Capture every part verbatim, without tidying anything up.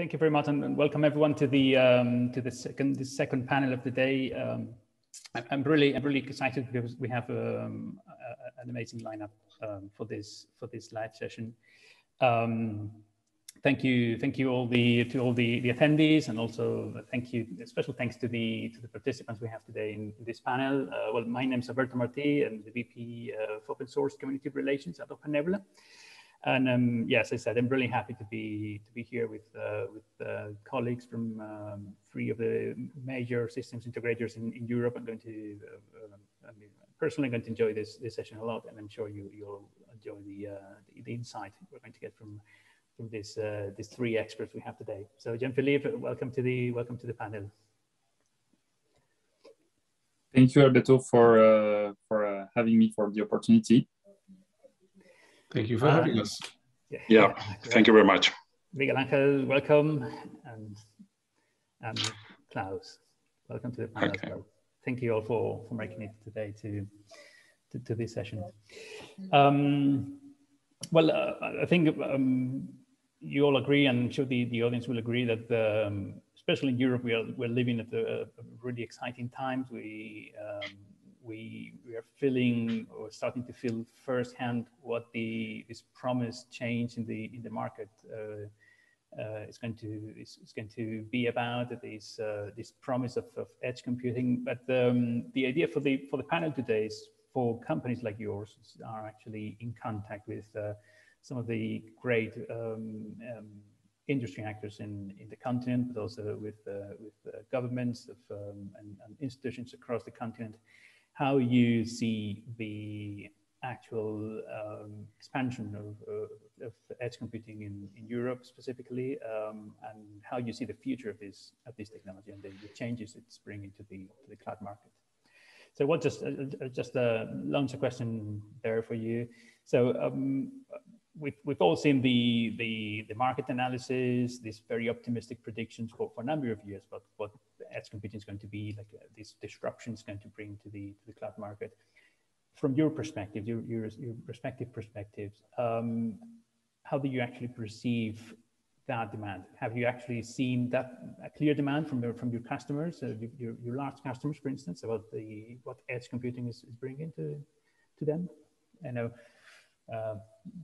Thank you very much, and welcome everyone to the um, to the second the second panel of the day. Um, I'm really I'm really excited because we have um, a, an amazing lineup um, for this for this live session. Um, thank you, thank you all the to all the, the attendees, and also thank you special thanks to the to the participants we have today in this panel. Uh, well, my name is Alberto Martí, I'm the V P of Open Source Community Relations at OpenNebula. And um, yes, I said I'm really happy to be to be here with uh, with uh, colleagues from um, three of the major systems integrators in, in Europe. I'm going to uh, I mean, personally going to enjoy this this session a lot, and I'm sure you you'll enjoy the uh, the, the insight we're going to get from from this uh, these three experts we have today. So Jean-Philippe, welcome to the welcome to the panel. Thank you, Alberto, for uh, for uh, having me for the opportunity. Thank you for uh, having us. Yeah, yeah. Thank you very much. Miguel Ángel, welcome. And, and Klaus, welcome to the panel okay. as well. Thank you all for, for making it today to, to, to this session. Um, well, uh, I think um, you all agree, and I'm sure the, the audience will agree, that um, especially in Europe, we are, we're living at the, uh, really exciting times. We, um, We, we are feeling or starting to feel firsthand what the this promised change in the in the market uh, uh, is going to is, is going to be about. This uh, this promise of, of edge computing. But um, the idea for the for the panel today is for companies like yours are actually in contact with uh, some of the great um, um, industry actors in in the continent, but also with uh, with uh, governments of, um, and, and institutions across the continent. How you see the actual um, expansion of, uh, of edge computing in, in Europe specifically, um, and how you see the future of this of this technology and the, the changes it's bringing to the to the cloud market. So, what just uh, just uh, launch a question there for you. So, um, we've we've all seen the the the market analysis, these very optimistic predictions for, for a number of years, but what edge computing is going to be, like uh, this disruption is going to bring to the to the cloud market. From your perspective, your your, your respective perspectives, um, how do you actually perceive that demand? Have you actually seen that a clear demand from your from your customers, uh, your your large customers, for instance, about the what edge computing is, is bringing to to them? I know, uh,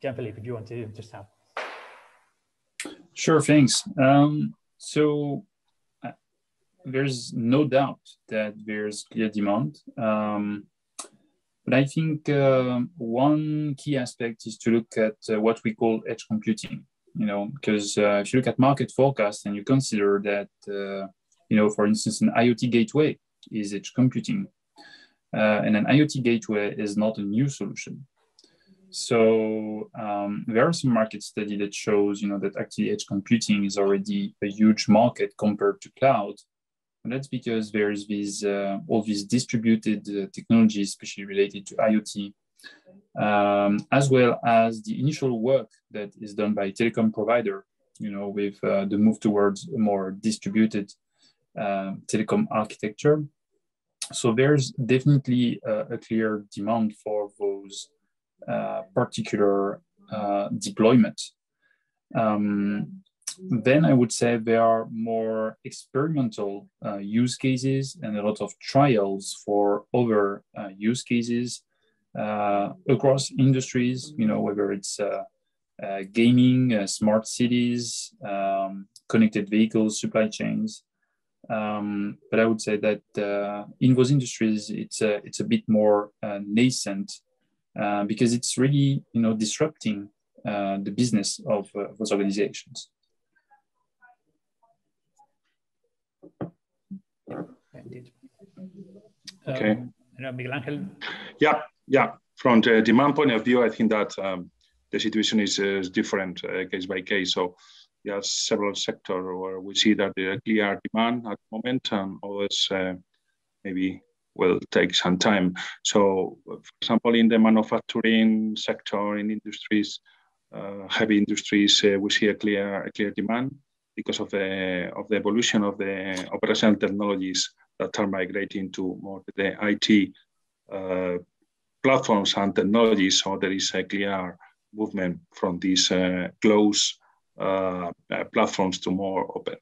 Jean-Philippe, do you want to just have? Sure, thanks. Um, so. There's no doubt that there's clear demand, um, but I think uh, one key aspect is to look at uh, what we call edge computing. You know, because uh, if you look at market forecast and you consider that, uh, you know, for instance, an IoT gateway is edge computing, uh, and an IoT gateway is not a new solution. So um, there are some market study that shows, you know, that actually edge computing is already a huge market compared to cloud. And that's because there's these, uh, all these distributed uh, technologies, especially related to IoT, um, as well as the initial work that is done by telecom provider, you know, with uh, the move towards a more distributed uh, telecom architecture. So there's definitely uh, a clear demand for those uh, particular uh, deployment. Um, Then I would say there are more experimental uh, use cases and a lot of trials for other uh, use cases uh, across industries, you know, whether it's uh, uh, gaming, uh, smart cities, um, connected vehicles, supply chains. Um, but I would say that uh, in those industries, it's a, it's a bit more uh, nascent uh, because it's really, you know, disrupting uh, the business of uh, those organizations. Indeed. Okay. Um, Miguel Ángel. Yeah, yeah. From the demand point of view, I think that um, the situation is uh, different uh, case by case. So there are several sectors where we see that there are clear demand at the moment, and others uh, maybe will take some time. So, for example, in the manufacturing sector, in industries, uh, heavy industries, uh, we see a clear, a clear demand because of the of the evolution of the operational technologies that are migrating to more the I T uh, platforms and technologies. So there is a clear movement from this uh, closed uh, uh, platforms to more open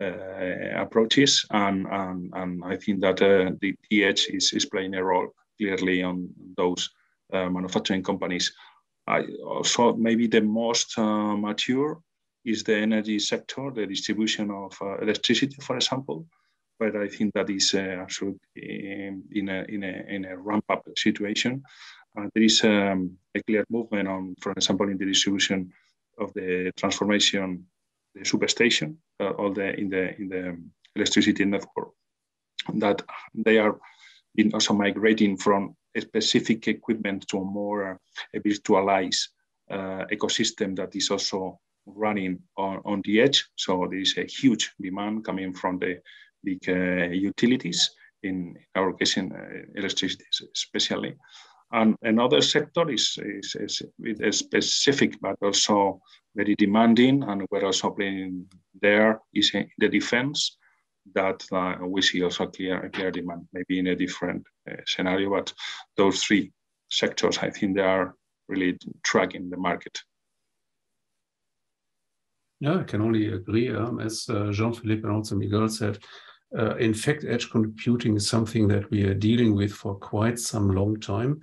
uh, approaches. And, and, and I think that uh, the edge is, is playing a role clearly on those uh, manufacturing companies. I also maybe the most uh, mature is the energy sector, the distribution of uh, electricity, for example. But I think that is uh, absolutely in a, in a, in a ramp-up situation. Uh, there is um, a clear movement on, for example, in the distribution of the transformation, the superstation, uh, all the in the in the electricity network, that they are in also migrating from a specific equipment to a more a virtualized uh, ecosystem that is also running on, on the edge. So there is a huge demand coming from the big uh, utilities, in our case in uh, electricity especially. And another sector is, is, is, is specific, but also very demanding, and we're also playing there is in the defense, that uh, we see also clear, clear demand, maybe in a different uh, scenario, but those three sectors, I think they are really tracking the market. Yeah, I can only agree. Um, as uh, Jean-Philippe and also Miguel said, uh, in fact, edge computing is something that we are dealing with for quite some long time.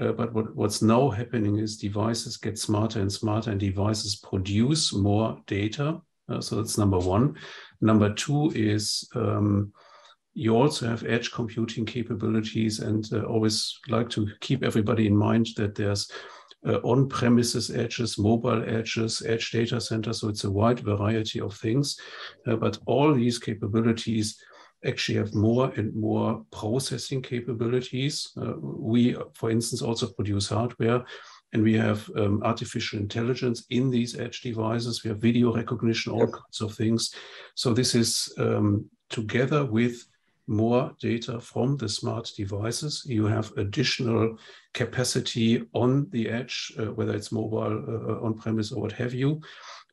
Uh, but what, what's now happening is devices get smarter and smarter, and devices produce more data. Uh, so that's number one. Number two is um, you also have edge computing capabilities, and uh, always like to keep everybody in mind that there's Uh, on-premises edges, mobile edges, edge data centers. So it's a wide variety of things, uh, but all these capabilities actually have more and more processing capabilities. Uh, we, for instance, also produce hardware, and we have um, artificial intelligence in these edge devices. We have video recognition, all yep. kinds of things. So this is um, together with more data from the smart devices. You have additional capacity on the edge, uh, whether it's mobile, uh, on-premise, or what have you.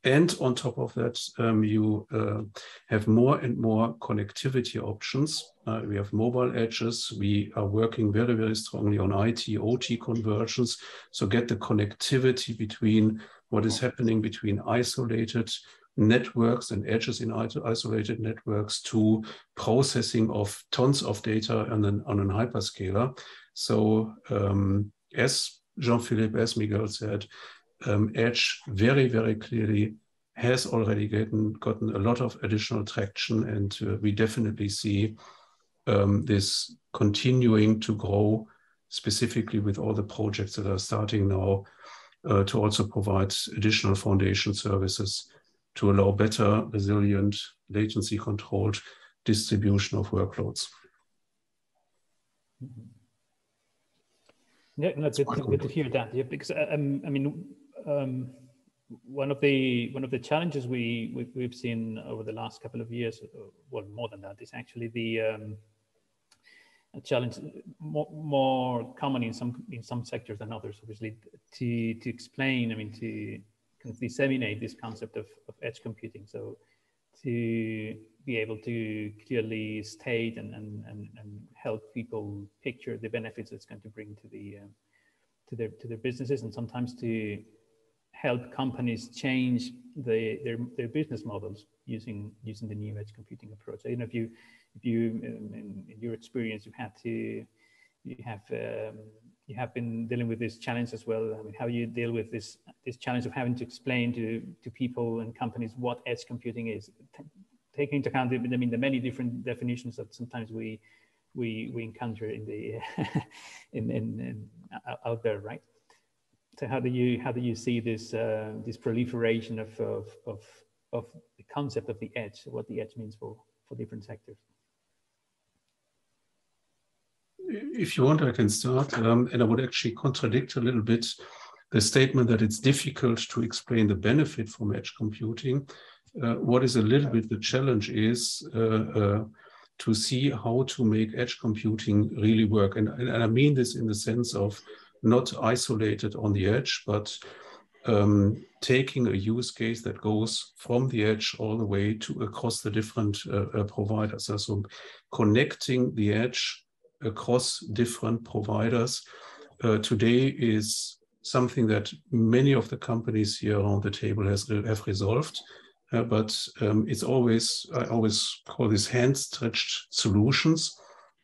And on top of that, um, you uh, have more and more connectivity options. Uh, we have mobile edges. We are working very, very strongly on I T, O T conversions. So get the connectivity between what is happening between isolated networks and edges in isolated networks to processing of tons of data on an, on an hyperscaler. So um, as Jean-Philippe, as Miguel said, um, edge very, very clearly has already gotten, gotten a lot of additional traction, and uh, we definitely see um, this continuing to grow, specifically with all the projects that are starting now uh, to also provide additional foundation services to allow better, resilient, latency-controlled distribution of workloads. Yeah, no, good, good to hear that. Yeah, because um, I mean, um, one of the one of the challenges we, we we've seen over the last couple of years, well, more than that, is actually the um, challenge more, more common in some in some sectors than others. Obviously, to to explain, I mean, to Can disseminate this concept of, of edge computing. So to be able to clearly state and, and, and, and help people picture the benefits it's going to bring to the uh, to their to their businesses, and sometimes to help companies change the, their their business models using using the new edge computing approach. You know, if you if you in, in your experience you've had to you have um, you have been dealing with this challenge as well. I mean, how you deal with this this challenge of having to explain to to people and companies what edge computing is, T taking into account the, I mean the many different definitions that sometimes we we we encounter in the in, in, in out there, right? So how do you how do you see this uh, this proliferation of, of of of the concept of the edge, what the edge means for for different sectors? If you want, I can start, um, and I would actually contradict a little bit the statement that it's difficult to explain the benefit from edge computing. Uh, what is a little bit the challenge is uh, uh, to see how to make edge computing really work. And, and, and I mean this in the sense of not isolated on the edge, but um, taking a use case that goes from the edge all the way to across the different uh, uh, providers. So connecting the edge across different providers. Uh, today is something that many of the companies here around the table has, have resolved. Uh, but um, it's always, I always call this hand-stretched solutions.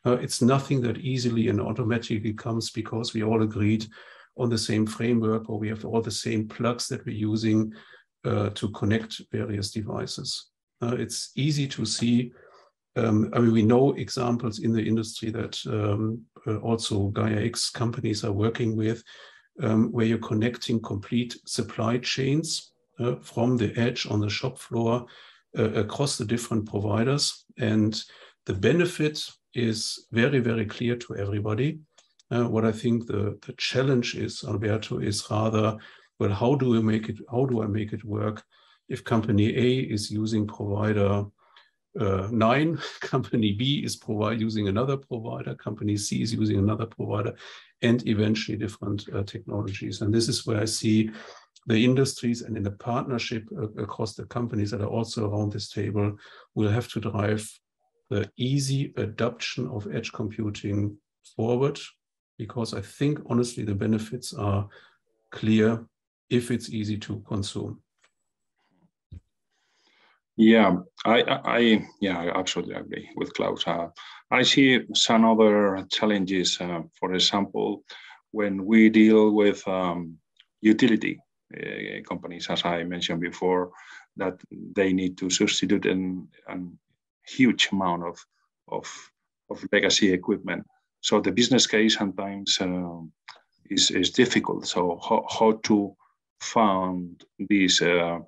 Uh, it's nothing that easily and automatically comes because we all agreed on the same framework or we have all the same plugs that we're using uh, to connect various devices. Uh, it's easy to see. Um, I mean, we know examples in the industry that um, uh, also GaiaX companies are working with, um, where you're connecting complete supply chains Uh, from the edge on the shop floor uh, across the different providers. And the benefit is very, very clear to everybody. Uh, what I think the, the challenge is, Alberto, is rather, well, how do we make it, how do I make it work if company A is using provider uh, nine, company B is provide, using another provider, company C is using another provider, and eventually different uh, technologies. And this is where I see the industries and in the partnership across the companies that are also around this table will have to drive the easy adoption of edge computing forward, because I think honestly the benefits are clear if it's easy to consume. Yeah, I, I yeah, I absolutely agree with Klaus. Uh, I see some other challenges, uh, for example, when we deal with um, utility. Uh, companies, as I mentioned before, that they need to substitute an, an huge amount of, of of legacy equipment. So the business case sometimes uh, is is difficult. So how, how to fund these? Uh,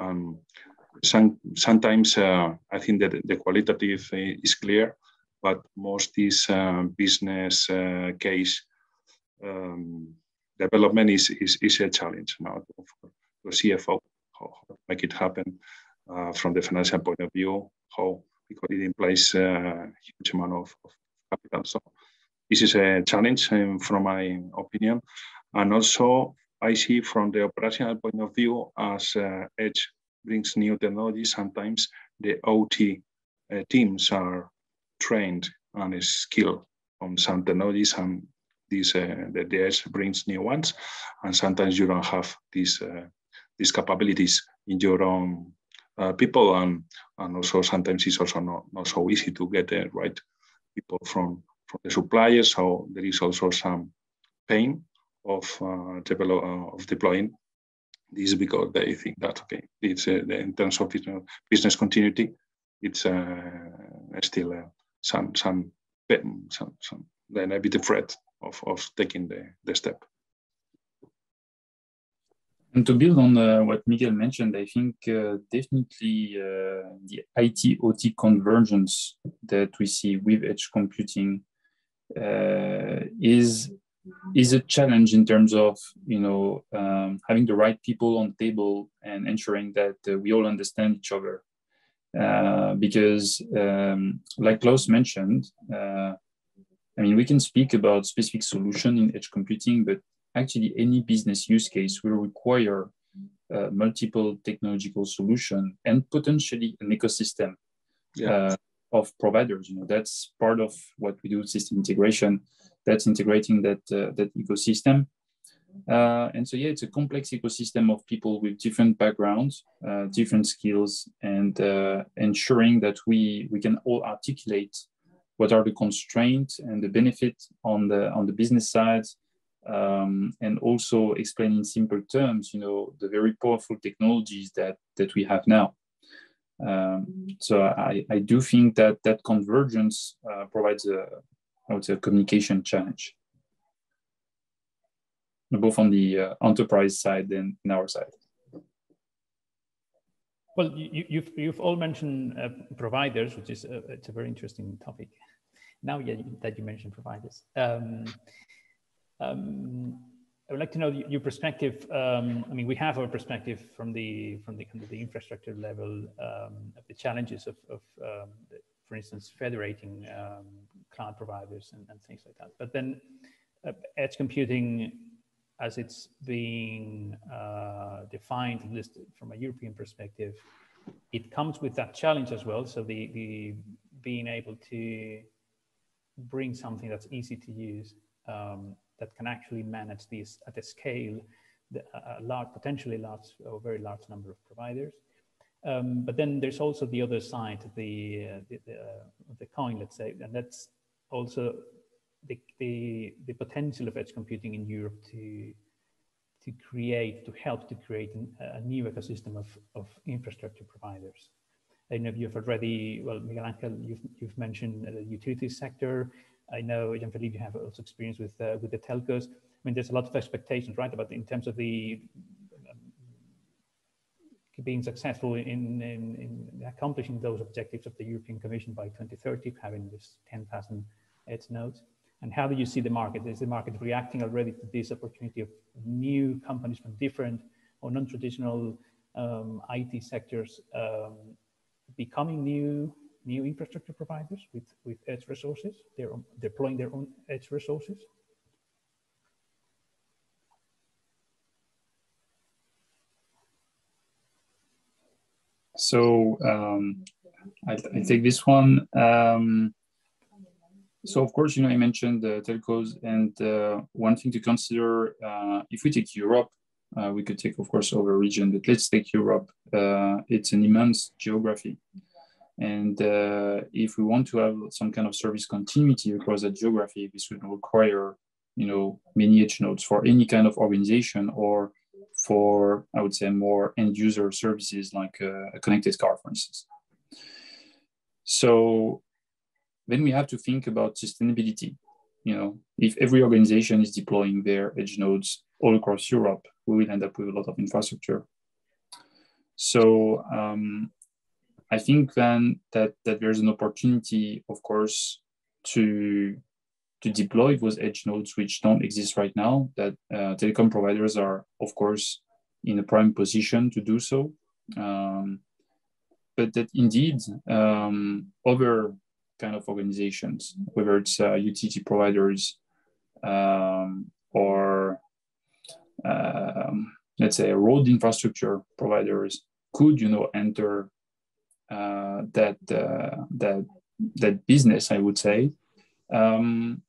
um, some, sometimes uh, I think that the qualitative is clear, but most this uh, business uh, case. Um, Development is, is, is a challenge now for the C F O, how to make it happen uh, from the financial point of view, how, because it implies a huge amount of, of capital. So this is a challenge um, from my opinion. And also I see from the operational point of view, as uh, Edge brings new technology, sometimes the O T uh, teams are trained and skilled on some technologies and This, uh, the, the edge brings new ones, and sometimes you don't have these uh, these capabilities in your own uh, people, and and also sometimes it's also not, not so easy to get the right people from from the suppliers. So there is also some pain of uh, develop uh, of deploying this, because they think that okay, it's uh, in terms of business continuity, it's uh, still uh, some some pain, some some then a bit of threat. Of, of taking the, the step. And to build on uh, what Miguel mentioned, I think uh, definitely uh, the I T O T convergence that we see with edge computing uh, is, is a challenge in terms of, you know, um, having the right people on the table and ensuring that uh, we all understand each other. Uh, because um, like Klaus mentioned, uh, I mean, we can speak about specific solution in edge computing, but actually any business use case will require uh, multiple technological solution and potentially an ecosystem yeah. uh, of providers. You know, that's part of what we do with system integration. That's integrating that uh, that ecosystem. Uh, and so, yeah, it's a complex ecosystem of people with different backgrounds, uh, different skills, and uh, ensuring that we we can all articulate what are the constraints and the benefit on the on the business side, um, and also explain in simple terms, you know, the very powerful technologies that that we have now. Um, so I, I do think that that convergence uh, provides a, I would say, a communication challenge, both on the uh, enterprise side and on our side. Well, you, you've, you've all mentioned uh, providers, which is a, it's a very interesting topic. Now yeah, that you mentioned providers, um, um, I would like to know your perspective. Um, I mean, we have our perspective from the from the kind of the infrastructure level um, of the challenges of, of um, the, for instance, federating um, cloud providers and, and things like that. But then, uh, edge computing, as it's being uh, defined, at least from a European perspective, it comes with that challenge as well. So the, the being able to bring something that's easy to use um, that can actually manage these at a scale, a large, potentially large or very large number of providers. Um, but then there's also the other side of the, uh, the, the, uh, the coin, let's say, and that's also the, the, the potential of edge computing in Europe to, to create, to help to create an, a new ecosystem of, of infrastructure providers. I know you've already, well, Miguel Angel, you've, you've mentioned the utilities sector. I know, Jean-Philippe, you have also experience with, uh, with the telcos. I mean, there's a lot of expectations, right, about in terms of the being successful in, in, in accomplishing those objectives of the European Commission by twenty thirty, having this ten thousand edge nodes. And how do you see the market? Is the market reacting already to this opportunity of new companies from different or non-traditional um, I T sectors um, becoming new new infrastructure providers with, with edge resources? They're deploying their own edge resources? So um, I, I take this one. Um, so of course, you know, I mentioned the telcos, and uh, one thing to consider, uh, if we take Europe, uh, we could take, of course, other region, but let's take Europe. Uh, it's an immense geography. And uh, if we want to have some kind of service continuity across that geography, this would require, you know, many edge nodes for any kind of organization, or for, I would say, more end user services like uh, a connected car, for instance. So then we have to think about sustainability. You know, if every organization is deploying their edge nodes all across Europe, we will end up with a lot of infrastructure. So um, I think then that, that there's an opportunity, of course, to to deploy those edge nodes which don't exist right now, that uh, telecom providers are, of course, in a prime position to do so. Um, but that indeed, um, other kind of organizations, whether it's uh, utility providers um, or, um, let's say, road infrastructure providers, could, you know, enter uh, that, uh, that, that business, I would say. Um,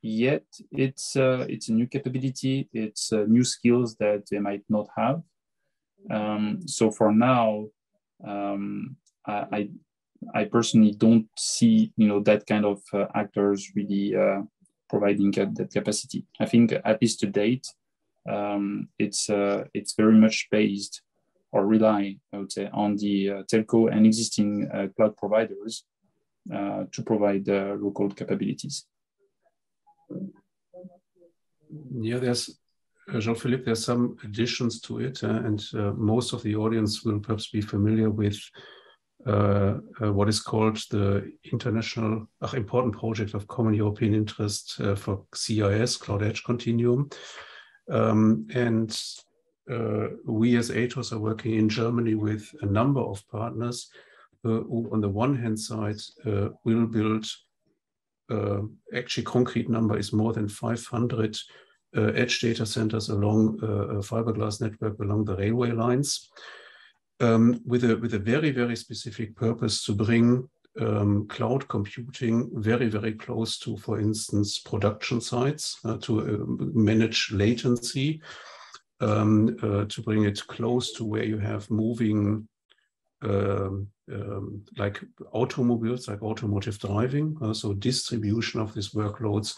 Yet it's uh, it's a new capability, it's uh, new skills that they might not have. Um, so for now, um, I I personally don't see, you know, that kind of uh, actors really uh, providing ca that capacity. I think at least to date, um, it's uh, it's very much based or rely, I would say, on the uh, telco and existing uh, cloud providers uh, to provide uh, local capabilities. Yeah, there's uh, Jean-Philippe, there's some additions to it, uh, and uh, most of the audience will perhaps be familiar with uh, uh, what is called the international uh, important project of common European interest uh, for C I S, Cloud Edge Continuum. Um, and uh, we as A T O S are working in Germany with a number of partners uh, who on the one hand side uh, will build Uh, actually concrete number is more than five hundred uh, edge data centers along uh, a fiberglass network along the railway lines um, with, a, with a very, very specific purpose to bring um, cloud computing very, very close to, for instance, production sites, uh, to uh, manage latency, um, uh, to bring it close to where you have moving Um, um, like automobiles, like automotive driving. Uh, so distribution of these workloads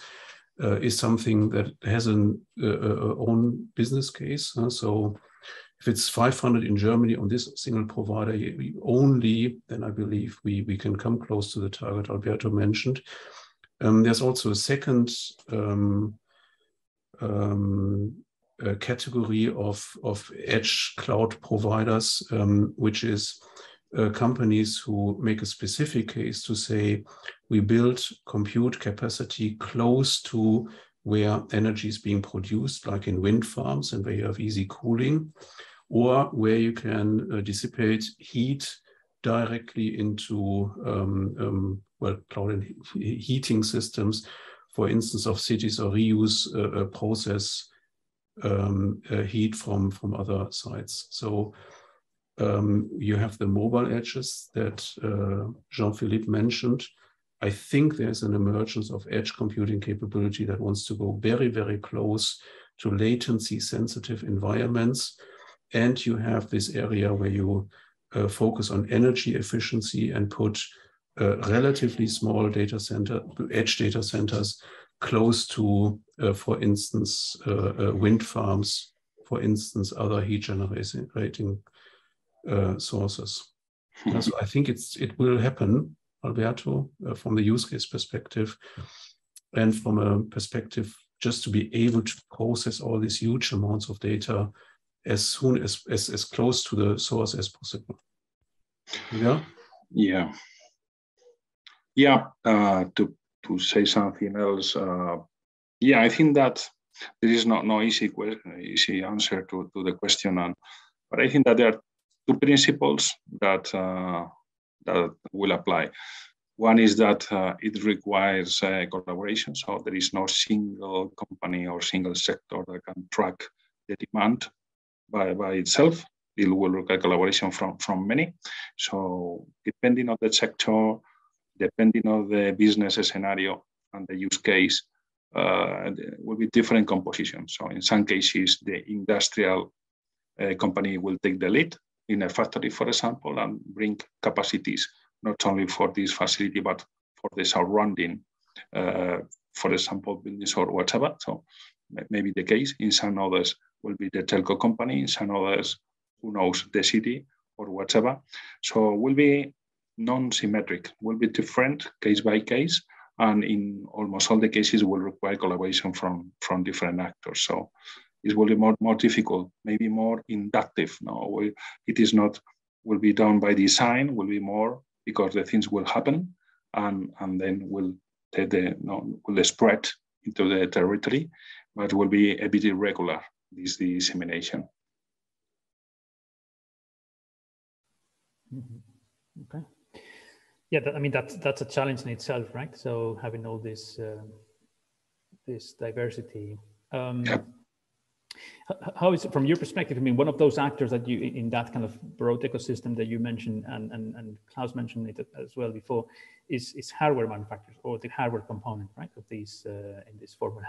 uh, is something that has an uh, uh, own business case. Uh, so if it's five hundred in Germany on this single provider only, then I believe we, we can come close to the target Alberto mentioned. Um, there's also a second um, um, a category of, of edge cloud providers, um, which is uh, companies who make a specific case to say, we build compute capacity close to where energy is being produced, like in wind farms and where you have easy cooling, or where you can uh, dissipate heat directly into um, um, well, cloud and heating systems, for instance, of cities, or reuse uh, a process Um, uh, heat from, from other sites. So um, you have the mobile edges that uh, Jean-Philippe mentioned, I think there's an emergence of edge computing capability that wants to go very, very close to latency sensitive environments. And you have this area where you uh, focus on energy efficiency and put uh, relatively small data center, edge data centers close to, uh, for instance, uh, uh, wind farms, for instance, other heat generating uh, sources. So I think it's it will happen, Alberto, uh, from the use case perspective, and from a perspective just to be able to process all these huge amounts of data as soon as as, as close to the source as possible. Yeah. Yeah. Yeah. Uh, to to say something else. Uh, yeah, I think that there is not no easy easy answer to to the question, and but I think that there are two principles that uh, that will apply. One is that uh, it requires uh, collaboration, so there is no single company or single sector that can track the demand by, by itself. It will require collaboration from, from many. So depending on the sector, depending on the business scenario and the use case, uh, there will be different compositions. So in some cases, the industrial uh, company will take the lead in a factory, for example, and bring capacities, not only for this facility, but for the surrounding, uh, for example, buildings or whatever. So maybe the case in some others will be the telco company, in some others, who knows, the city or whatever. So will be non-symmetric, will be different case by case. And in almost all the cases will require collaboration from, from different actors. So it will be more, more difficult, maybe more inductive. No, it is not, will be done by design, will be more because the things will happen and, and then will, the, the, no, will spread into the territory, but will be a bit irregular, this dissemination. Mm-hmm. Okay. Yeah, that, I mean, that's, that's a challenge in itself, right? So having all this, uh, this diversity. Um, yeah. How is it from your perspective? I mean, one of those actors that you in that kind of broad ecosystem that you mentioned, and and, and Klaus mentioned it as well before, is is hardware manufacturers or the hardware component, right, of these uh, in this formula.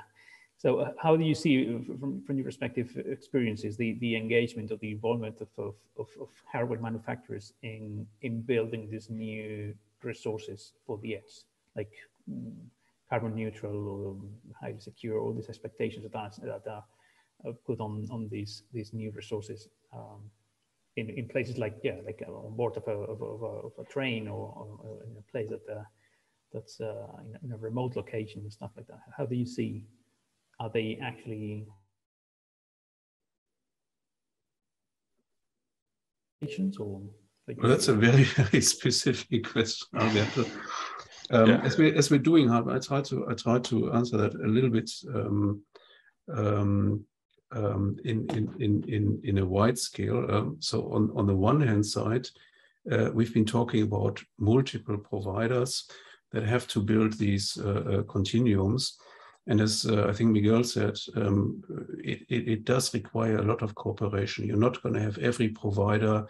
So, uh, how do you see from from your perspective experiences the the engagement or the involvement of of, of of hardware manufacturers in in building these new resources for the edge, like carbon neutral or highly secure, all these expectations that are, that are put on on these these new resources um, in in places like yeah like on board of a of a, of a train or, or in a place that uh, that's uh, in a remote location and stuff like that. How do you see? Are they actually or? Well, that's a very very specific question. um, yeah. As we as we're doing, I try to I try to answer that a little bit. Um, um, Um, in, in, in, in, in a wide scale. Um, so on, on the one hand side, uh, we've been talking about multiple providers that have to build these uh, uh, continuums. And as uh, I think Miguel said, um, it, it, it does require a lot of cooperation. You're not going to have every provider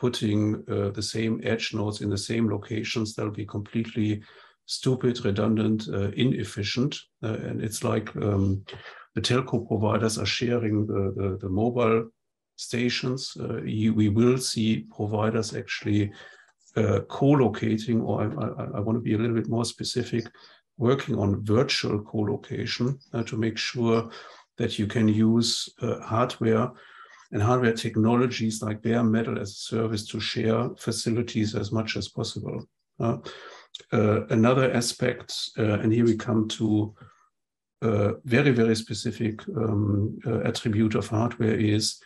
putting uh, the same edge nodes in the same locations. That'll be completely stupid, redundant, uh, inefficient. Uh, and it's like... Um, The telco providers are sharing the, the, the mobile stations. Uh, you, we will see providers actually uh, co-locating, or I, I, I want to be a little bit more specific, working on virtual co-location uh, to make sure that you can use uh, hardware and hardware technologies like bare metal as a service to share facilities as much as possible. Uh, uh, another aspect, uh, and here we come to Uh, very, very specific um, uh, attribute of hardware is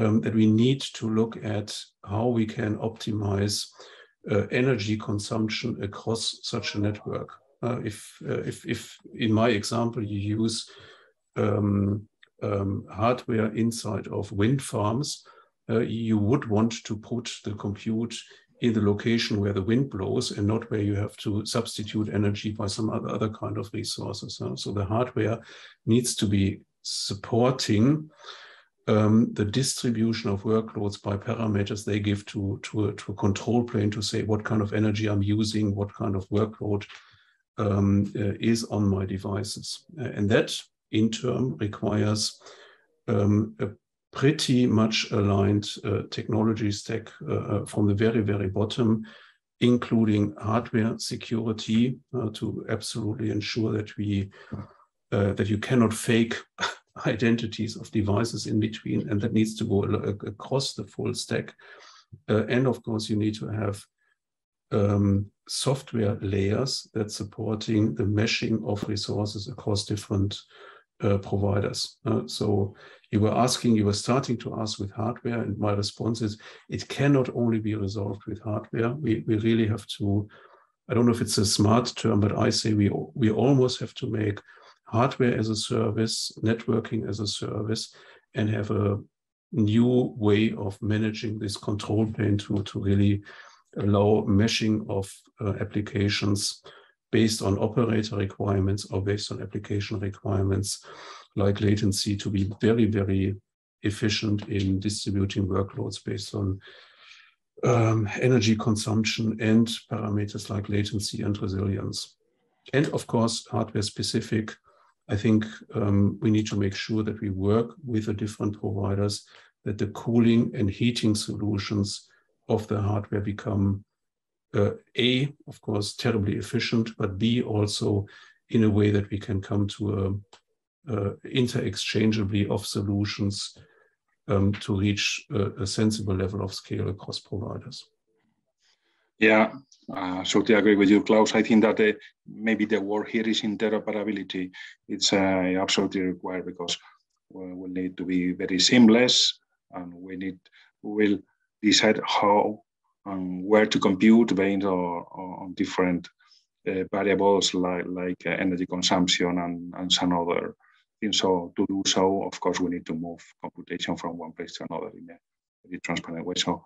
um, that we need to look at how we can optimize uh, energy consumption across such a network. Uh, if, uh, if, if in my example, you use um, um, hardware inside of wind farms, uh, you would want to put the compute in the location where the wind blows and not where you have to substitute energy by some other, other kind of resources. So the hardware needs to be supporting um, the distribution of workloads by parameters they give to, to, a, to a control plane to say what kind of energy I'm using, what kind of workload um, uh, is on my devices. And that in turn requires um, a pretty much aligned uh, technology stack uh, from the very, very bottom, including hardware security uh, to absolutely ensure that we uh, that you cannot fake identities of devices in between, and that needs to go across the full stack. Uh, and of course, you need to have um, software layers that supporting the meshing of resources across different uh, providers. Uh, so you were asking, you were starting to ask with hardware, and my response is it cannot only be resolved with hardware. We, we really have to, I don't know if it's a smart term, but I say we, we almost have to make hardware as a service, networking as a service, and have a new way of managing this control plane to, to really allow meshing of uh, applications based on operator requirements or based on application requirements like latency to be very, very efficient in distributing workloads based on um, energy consumption and parameters like latency and resilience. And of course, hardware specific, I think um, we need to make sure that we work with the different providers, that the cooling and heating solutions of the hardware become uh, A, of course, terribly efficient, but B, also in a way that we can come to a, a inter-exchangeably of solutions um, to reach a, a sensible level of scale across providers. Yeah, uh, so I agree with you, Klaus. I think that uh, maybe the word here is interoperability. It's uh, absolutely required because we will need to be very seamless, and we need will decide how and where to compute based on, on different uh, variables like like uh, energy consumption and, and some other things. So to do so, of course, we need to move computation from one place to another in a very transparent way. So.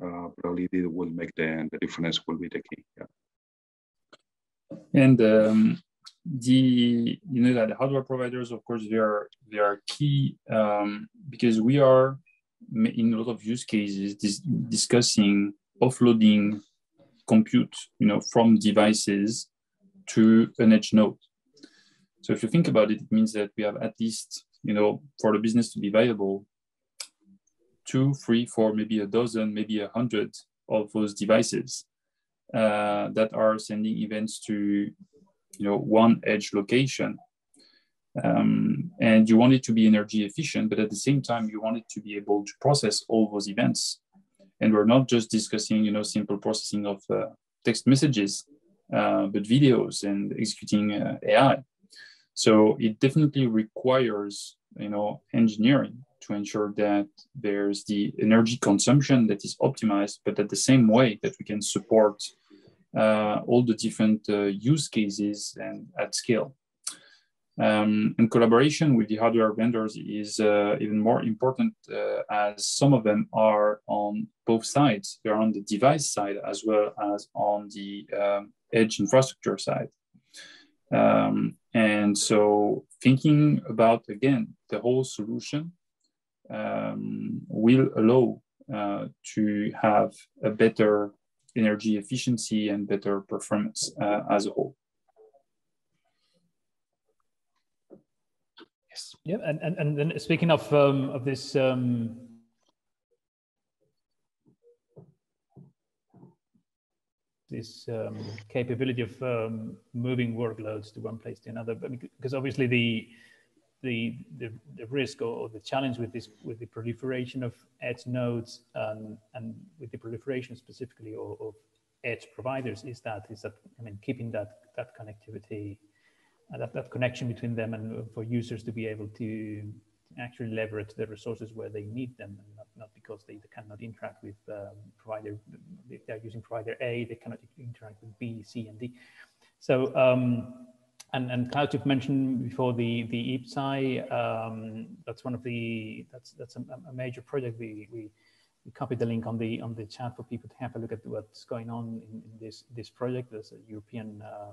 Uh, probably it will make the, the difference, will be the key. Yeah. And um, the you know that the hardware providers, of course, they are they are key um, because we are in a lot of use cases dis discussing offloading compute, you know, from devices to an edge node. So if you think about it, it means that we have at least, you know, for the business to be viable, two, three, four, maybe a dozen, maybe a hundred of those devices uh, that are sending events to, you know, one edge location. Um, and you want it to be energy efficient, but at the same time, you want it to be able to process all those events. And we're not just discussing, you know, simple processing of uh, text messages, uh, but videos and executing uh, A I. So it definitely requires, you know, engineering to ensure that there's the energy consumption that is optimized, but at the same way that we can support uh, all the different uh, use cases and at scale. Um, and collaboration with the hardware vendors is uh, even more important uh, as some of them are on both sides. They're on the device side as well as on the um, edge infrastructure side. Um, and so thinking about, again, the whole solution Um, will allow uh, to have a better energy efficiency and better performance uh, as a whole. Yes. Yeah. And and and then speaking of um, of this. Um... this um, capability of um, moving workloads to one place to another, but because obviously the The, the, the risk or, or the challenge with this, with the proliferation of edge nodes um, and with the proliferation specifically of, of edge providers is that, is that, I mean, keeping that, that connectivity, uh, that, that connection between them, and for users to be able to actually leverage the resources where they need them, and not, not because they, they cannot interact with um, provider, if they're using provider A, they cannot interact with B, C, and D. So, um, And, and Klaus, you've mentioned before the the I P S I. Um, that's one of the that's that's a, a major project. We, we we copied the link on the on the chat for people to have a look at what's going on in, in this this project. There's a European uh,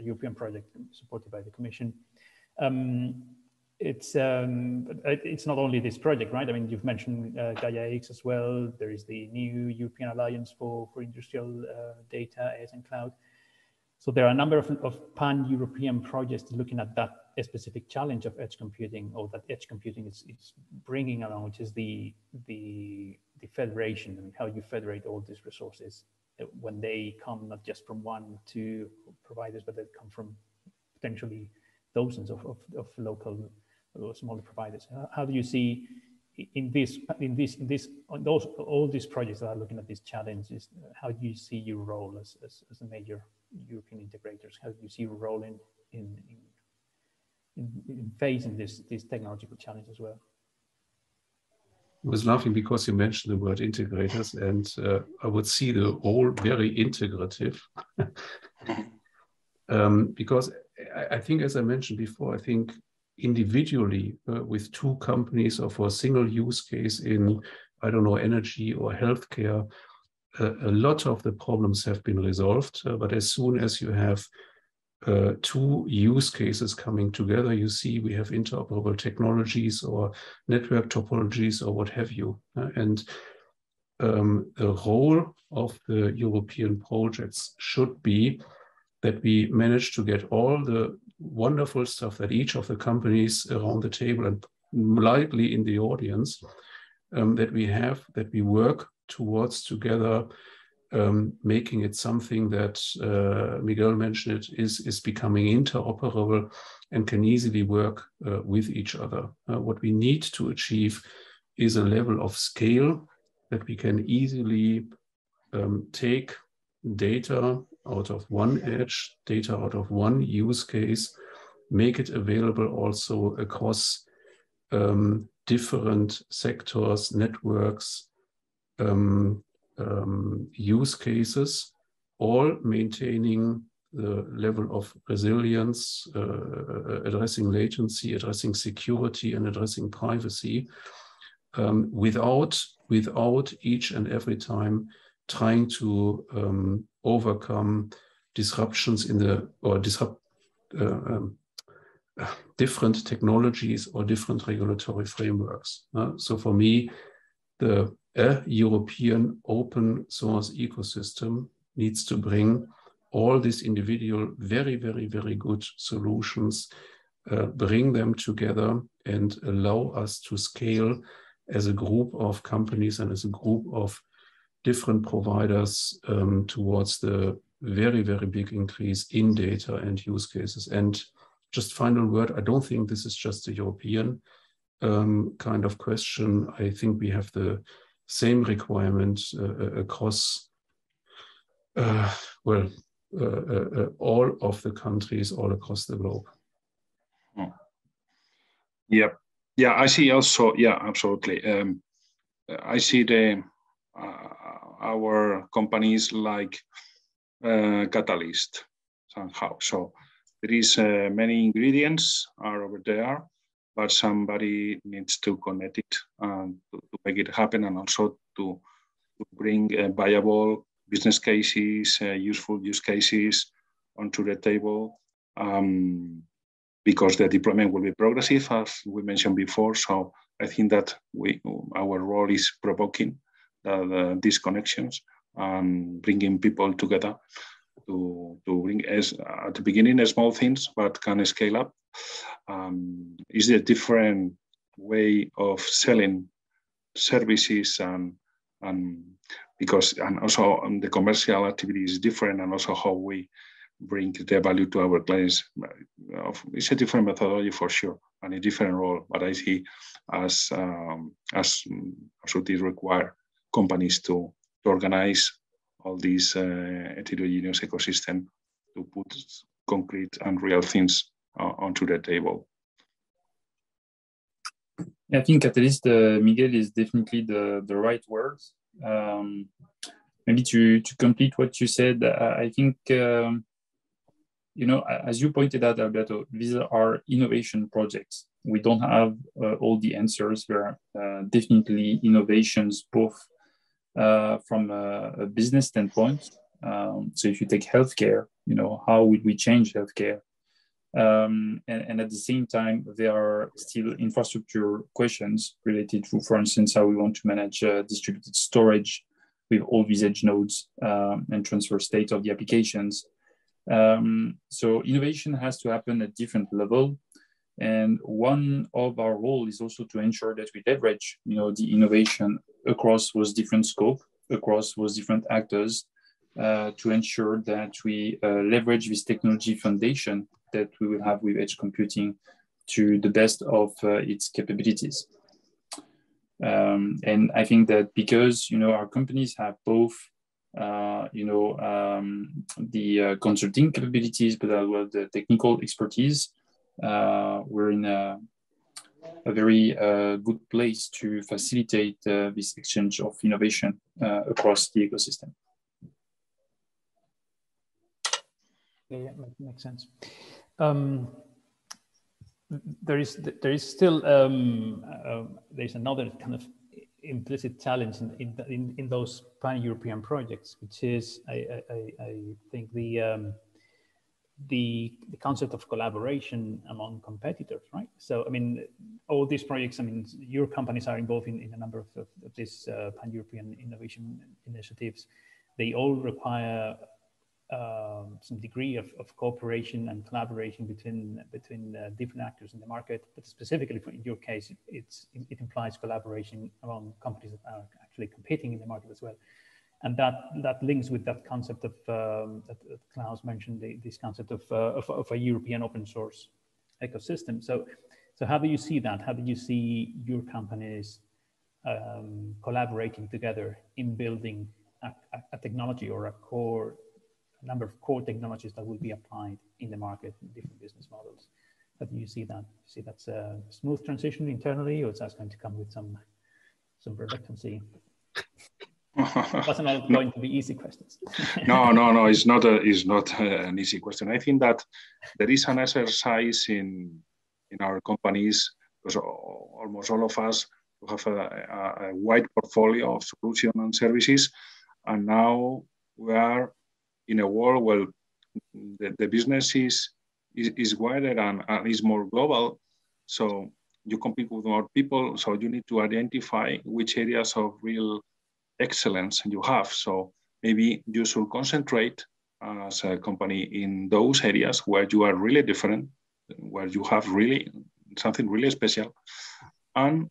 a European project supported by the Commission. Um, it's um, it's not only this project, right? I mean, you've mentioned uh, GaiaX as well. There is the new European Alliance for for Industrial uh, Data, Edge, and Cloud. So there are a number of, of pan-European projects looking at that specific challenge of edge computing, or that edge computing is, is bringing along, which is the, the, the federation and how you federate all these resources when they come not just from one or two providers, but they come from potentially dozens of, of, of local or smaller providers. How do you see in this, in this, in this, on those, all these projects that are looking at these challenges, how do you see your role as, as, as a major European integrators? How do you see your role in, in, in, in facing this, this technological challenge as well? I was laughing because you mentioned the word integrators, and uh, I would see the role very integrative. um, because I, I think, as I mentioned before, I think individually uh, with two companies or for a single use case in, I don't know, energy or healthcare, uh, a lot of the problems have been resolved. Uh, but as soon as you have uh, two use cases coming together, you see we have interoperable technologies or network topologies or what have you. Uh, and um, the role of the European projects should be that we manage to get all the wonderful stuff that each of the companies around the table and likely in the audience um, that we have, that we work towards together, um, making it something that uh, Miguel mentioned is, is becoming interoperable and can easily work uh, with each other. Uh, what we need to achieve is a level of scale that we can easily um, take data out of one edge, data out of one use case, make it available also across um, different sectors, networks, um, um, use cases, all maintaining the level of resilience, uh, addressing latency, addressing security, and addressing privacy, um, without, without each and every time trying to um, overcome disruptions in the, or disrupt uh, um, different technologies or different regulatory frameworks. Uh, so for me, the uh, European open source ecosystem needs to bring all these individual, very, very, very good solutions, uh, bring them together and allow us to scale as a group of companies and as a group of different providers um, towards the very, very big increase in data and use cases. And just final word, I don't think this is just a European um, kind of question. I think we have the same requirement uh, across, uh, well, uh, uh, uh, all of the countries all across the globe. Yeah, yeah, I see also, yeah, absolutely. Um, I see the, uh, our companies like uh, Catalyst somehow. So there is uh, many ingredients are over there, but somebody needs to connect it and to, to make it happen, and also to, to bring uh, viable business cases, uh, useful use cases onto the table, um, because the deployment will be progressive, as we mentioned before. So I think that we, our role is provoking Uh, these connections and um, bringing people together to, to bring, as at the beginning, as small things, but can scale up. Um, is there a different way of selling services, and, and because, and also um, the commercial activity is different, and also how we bring the value to our clients. It's a different methodology for sure, and a different role, but I see as, um, as absolutely required companies to, to organize all these uh, heterogeneous ecosystem to put concrete and real things uh, onto the table. I think at least uh, Miguel is definitely the, the right word. Um, maybe to, to complete what you said, I think, um, you know, as you pointed out, Alberto, these are innovation projects. We don't have uh, all the answers. There are uh, definitely innovations, both Uh, from a, a business standpoint. Um, so if you take healthcare, you know, how would we change healthcare? Um, and, and at the same time, there are still infrastructure questions related to, for instance, how we want to manage uh, distributed storage with all these edge nodes um, and transfer state of the applications. Um, so innovation has to happen at different levels. And one of our roles is also to ensure that we leverage, you know, the innovation across those different scopes, across those different actors, uh, to ensure that we uh, leverage this technology foundation that we will have with edge computing to the best of uh, its capabilities. Um, and I think that because, you know, our companies have both, uh, you know, um, the uh, consulting capabilities, but as well the technical expertise, Uh, we're in a, a very uh, good place to facilitate uh, this exchange of innovation uh, across the ecosystem. Yeah, yeah, makes sense. Um, there is there is still um, uh, there's another kind of implicit challenge in in, in, in those pan-European projects, which is I I, I think the um, The, the concept of collaboration among competitors, right? So, I mean, all these projects, I mean, your companies are involved in, in a number of, of, of these uh, pan-European innovation initiatives. They all require uh, some degree of, of cooperation and collaboration between, between uh, different actors in the market, but specifically for in your case, it, it's, it implies collaboration among companies that are actually competing in the market as well. And that, that links with that concept of, um, that Klaus mentioned, the, this concept of, uh, of, of a European open source ecosystem. So, so how do you see that? How do you see your companies um, collaborating together in building a, a, a technology or a core, a number of core technologies that will be applied in the market in different business models? How do you see that? You see that's a smooth transition internally, or is that going to come with some, some reluctancy? Wasn't no. going to be easy questions. no, no, no. It's not. A, it's not a, an easy question. I think that there is an exercise in in our companies, because almost all of us have a, a wide portfolio of solutions and services, and now we are in a world where the, the business is, is is wider and, and is more global. So you compete with more people. So you need to identify which areas of real excellence you have. So maybe you should concentrate as a company in those areas where you are really different, where you have really something really special, and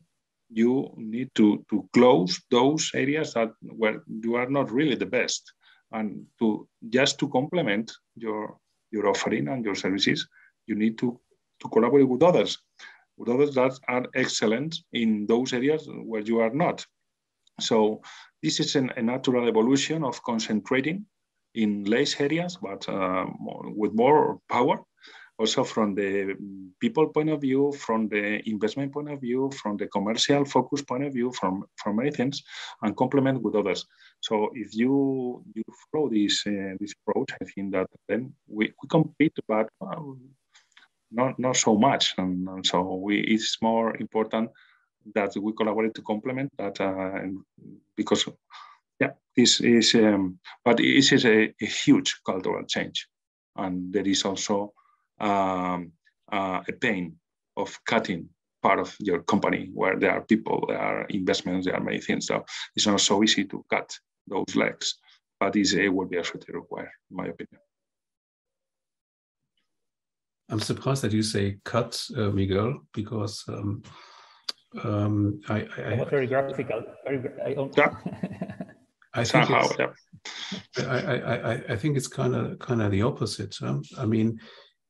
you need to, to close those areas that where you are not really the best, and to just to complement your your offering and your services, you need to, to collaborate with others, with others that are excellent in those areas where you are not. So this is an, a natural evolution of concentrating in less areas, but uh, more, with more power, also from the people point of view, from the investment point of view, from the commercial focus point of view, from, from many things, and complement with others. So if you, you follow this, uh, this approach, I think that then we, we compete, but um, not, not so much. And, and so we, it's more important that we collaborate to complement that, uh, because yeah, this is um, but this is a, a huge cultural change, and there is also um, uh, a pain of cutting part of your company where there are people, there are investments, there are many things. So it's not so easy to cut those legs, but it's, it will be absolutely required, in my opinion. I'm surprised that you say cut, uh, Miguel, because. Um... Um, I, I, I very graphical. Very, I, don't... yeah. I think somehow, yeah. I, I, I think it's kind of kind of the opposite. Um, I mean,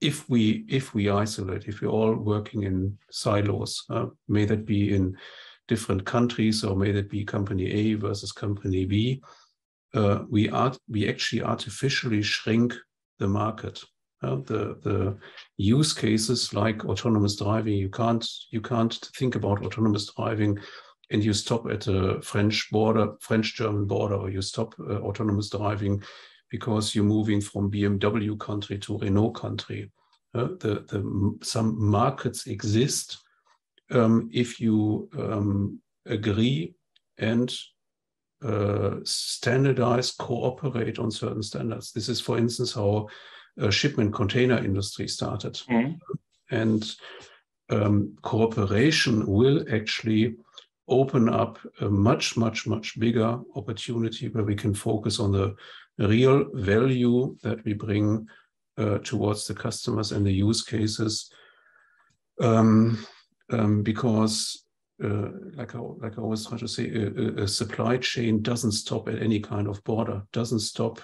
if we if we isolate, if we're all working in silos, uh, may that be in different countries, or may that be company A versus company B, uh, we art we actually artificially shrink the market. Uh, the the use cases like autonomous driving, you can't you can't think about autonomous driving and you stop at a French border, French-German border, or you stop uh, autonomous driving because you're moving from B M W country to Renault country. Uh, the the some markets exist um, if you um, agree and uh, standardize, cooperate on certain standards. This is, for instance, how Uh, shipment container industry started. Mm. And um, cooperation will actually open up a much, much, much bigger opportunity where we can focus on the real value that we bring uh, towards the customers and the use cases, um, um, because uh, like I, like I always try to say, a, a supply chain doesn't stop at any kind of border, doesn't stop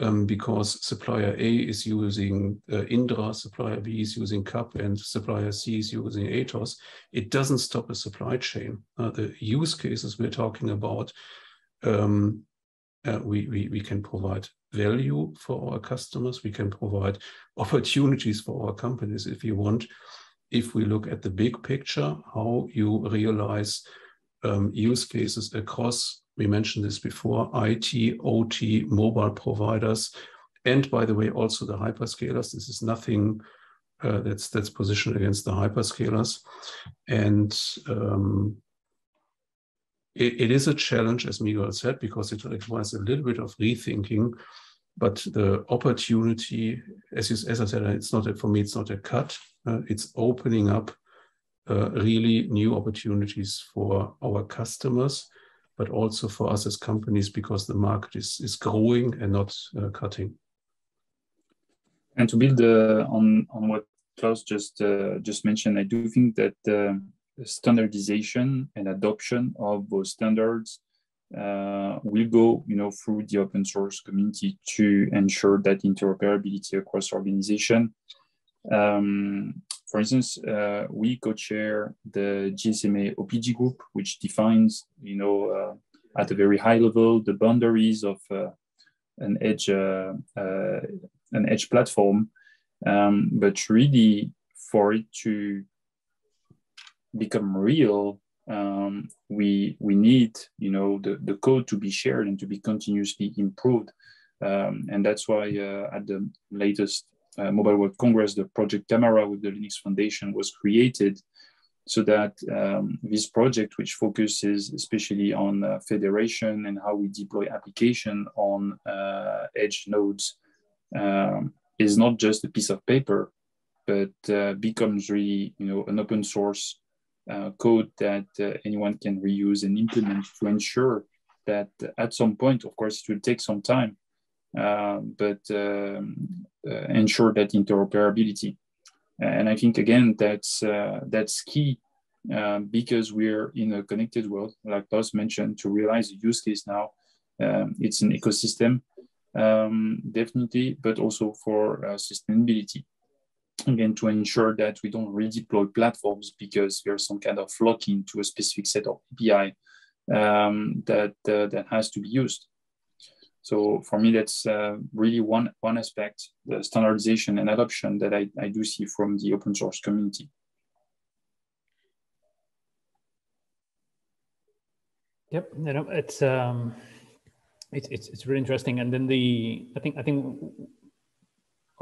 um, because supplier A is using uh, Indra, supplier B is using C U P, and supplier C is using A T O S. It doesn't stop a supply chain. Uh, the use cases we're talking about, um, uh, we, we, we can provide value for our customers. We can provide opportunities for our companies if you want. If we look at the big picture, how you realize um, use cases across, we mentioned this before, I T, O T, mobile providers, and by the way, also the hyperscalers. This is nothing uh, that's that's positioned against the hyperscalers. And um, it, it is a challenge, as Miguel said, because it requires a little bit of rethinking. But the opportunity, as, you, as I said, it's not a, for me, it's not a cut. Uh, it's opening up uh, really new opportunities for our customers, but also for us as companies, because the market is, is growing and not uh, cutting. And to build uh, on, on what Klaus just, uh, just mentioned, I do think that uh, standardization and adoption of those standards Uh, will go, you know, through the open source community to ensure that interoperability across organization. Um, for instance, uh, we co-chair the G S M A O P G group, which defines, you know, uh, at a very high level the boundaries of uh, an edge uh, uh, an edge platform, um, but really for it to become real. Um, we we need, you know, the, the code to be shared and to be continuously improved. Um, and that's why uh, at the latest uh, Mobile World Congress, the project Camara with the Linux Foundation was created, so that um, this project, which focuses especially on uh, federation and how we deploy application on uh, edge nodes, um, is not just a piece of paper, but uh, becomes really, you know, an open source Uh, code that uh, anyone can reuse and implement to ensure that at some point, of course, it will take some time, uh, but um, uh, ensure that interoperability. And I think, again, that's, uh, that's key uh, because we're in a connected world, like Klaus mentioned, to realize the use case now. Um, it's an ecosystem, um, definitely, but also for uh, sustainability. Again, to ensure that we don't redeploy platforms because there's some kind of locking to a specific set of A P I um, that uh, that has to be used. So for me, that's uh, really one one aspect, the standardization and adoption that I, I do see from the open source community. Yep, you know, it's um, it's it's it's really interesting. And then the I think I think.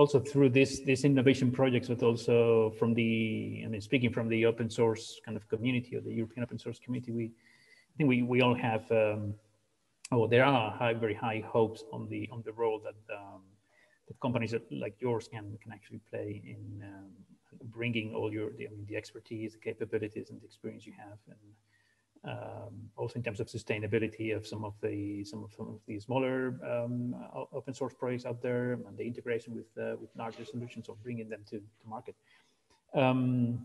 Also through this, this innovation projects, but also from the, I mean, speaking from the open source kind of community or the European open source community, we, I think we, we all have, um, oh, there are high, very high hopes on the on the role that, um, that companies like yours can, can actually play in um, bringing all your, the, I mean, the expertise, the capabilities and the experience you have. And um, also in terms of sustainability of some of the some of, some of the smaller um, open source projects out there, and the integration with uh, with larger solutions or bringing them to, to market. Um,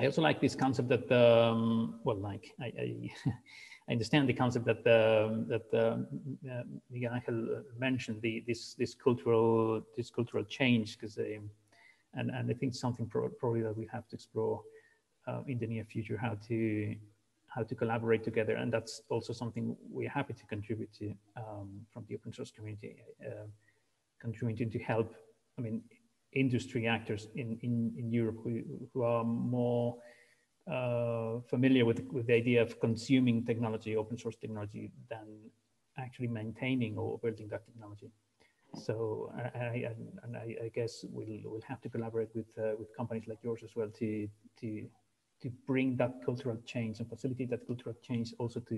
I also like this concept that um, well, like I, I, I understand the concept that uh, that uh, uh, Miguel Angel mentioned, the this this cultural this cultural change, because um, and and I think something pro probably that we have to explore uh, in the near future, how to how to collaborate together. And that's also something we're happy to contribute to um, from the open source community, uh, contributing to help, I mean, industry actors in, in, in Europe who, who are more uh, familiar with, with the idea of consuming technology, open source technology, than actually maintaining or building that technology. So I, I, and I, I guess we'll, we'll have to collaborate with, uh, with companies like yours as well to, to to bring that cultural change and facilitate that cultural change also to,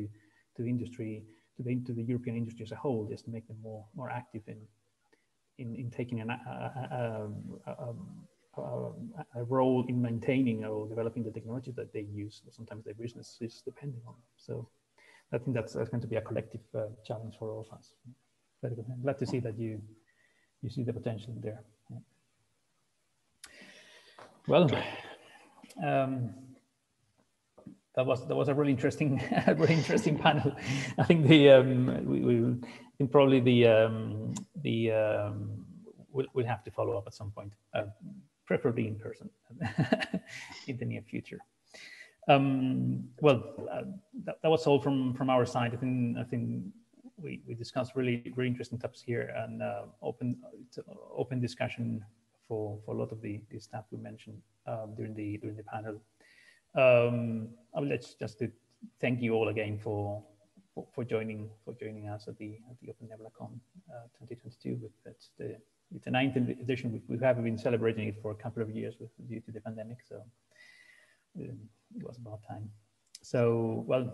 to industry, to the, to the European industry as a whole, just to make them more, more active in, in, in taking an, a, a, a, a, a role in maintaining or developing the technology that they use, or sometimes their business is depending on. So I think that's, that's going to be a collective uh, challenge for all of us. Very good. I'm glad to see that you, you see the potential there. Yeah. Well, um, that was that was a really interesting, a really interesting panel. I think the um, we, we I think probably the um, the um, we'll, we'll have to follow up at some point, uh, preferably in person, in the near future. Um, well, uh, that, that was all from from our side. I think I think we we discussed really really interesting topics here, and uh, open open discussion for for a lot of the, the stuff we mentioned uh, during the during the panel. Um, I would like just to thank you all again for for, for joining for joining us at the at the OpenNebulaCon uh, twenty twenty-two. With that's the it's the ninth edition. We, we haven't been celebrating it for a couple of years with, due to the pandemic, so um, it was about time. So well,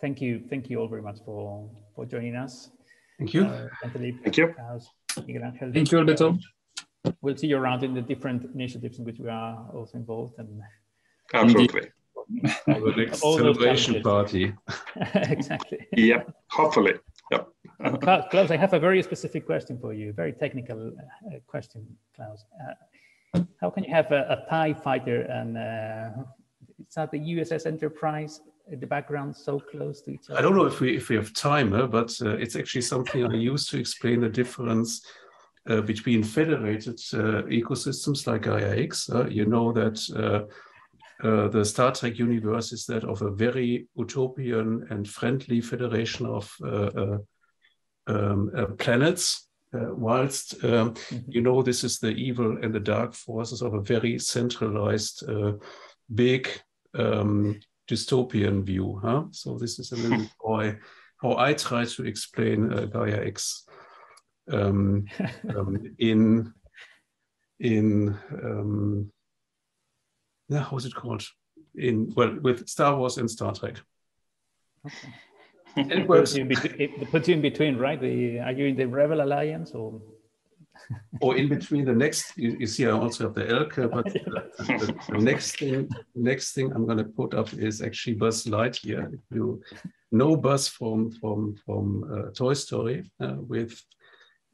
thank you thank you all very much for for joining us. Thank you. Uh, thank you. Klaus, Miguel Ángel. Thank you, Alberto. We'll see you around in the different initiatives in which we are also involved, and. Absolutely. The next all celebration party. Exactly. Yep. Hopefully. Yep. Klaus, I have a very specific question for you. Very technical uh, question, Klaus. Uh, how can you have a, a TIE fighter and uh, it's not the U S S Enterprise in the background so close to each other? I don't know if we if we have time, huh? But uh, it's actually something I use to explain the difference. Uh, between federated uh, ecosystems like GaiaX, uh, you know that uh, uh, the Star Trek universe is that of a very utopian and friendly federation of uh, uh, um, uh, planets, uh, whilst um, mm-hmm. you know this is the evil and the dark forces of a very centralized, uh, big um, dystopian view. Huh? So this is a little how, how I try to explain uh, GaiaX. Um, um, in, in, um, how is it called? In, well, with Star Wars and Star Trek. Okay. It, it, works. Puts you between, it puts you in between, right? The, are you in the Rebel Alliance or? Or in between the next, you, you see I also have the Elk, but the, the, the next thing, next thing I'm going to put up is actually Buzz Lightyear. If you know Buzz from, from, from uh, Toy Story uh, with,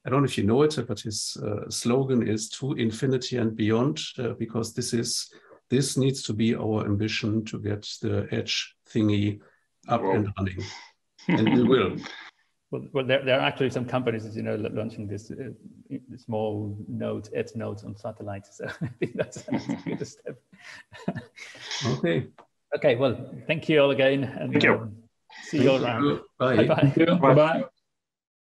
I don't know if you know it, but his uh, slogan is to infinity and beyond, uh, because this is this needs to be our ambition to get the edge thingy up Whoa. and running, and we will. Well, well there, there are actually some companies, as you know, launching this uh, small nodes, edge nodes on satellites. So I think that's, that's a good step. Okay. Okay. Well, thank you all again, and thank you. Um, see thank you all around. You. Bye. Bye. Bye. Bye. Bye.